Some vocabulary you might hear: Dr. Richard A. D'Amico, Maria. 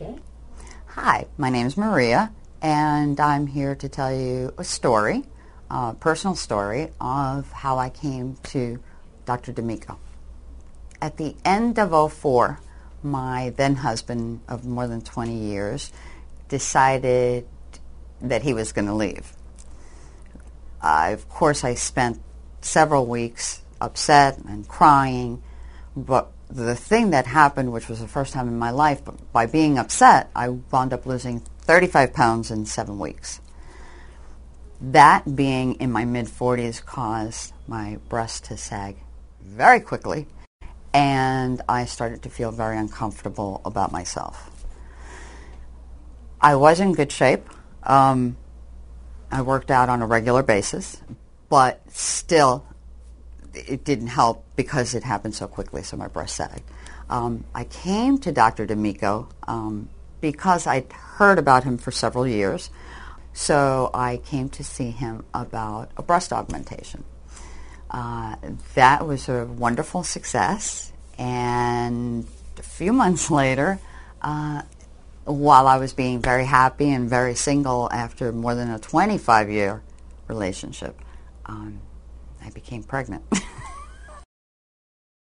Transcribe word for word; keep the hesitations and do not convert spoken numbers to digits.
Okay. Hi, my name is Maria, and I'm here to tell you a story, a personal story of how I came to Doctor D'Amico. At the end of oh four, my then-husband of more than twenty years decided that he was going to leave. Uh, of course, I spent several weeks upset and crying, but the thing that happened, which was the first time in my life, but by being upset, I wound up losing thirty-five pounds in seven weeks. That, being in my mid forties, caused my breast to sag very quickly, and I started to feel very uncomfortable about myself. I was in good shape. Um, I worked out on a regular basis, but still it didn't help because it happened so quickly, so my breast sagged. Um, I came to Doctor D'Amico um, because I'd heard about him for several years, so I came to see him about a breast augmentation. Uh, that was a wonderful success, and a few months later, uh, while I was being very happy and very single after more than a twenty-five-year relationship, um, I became pregnant.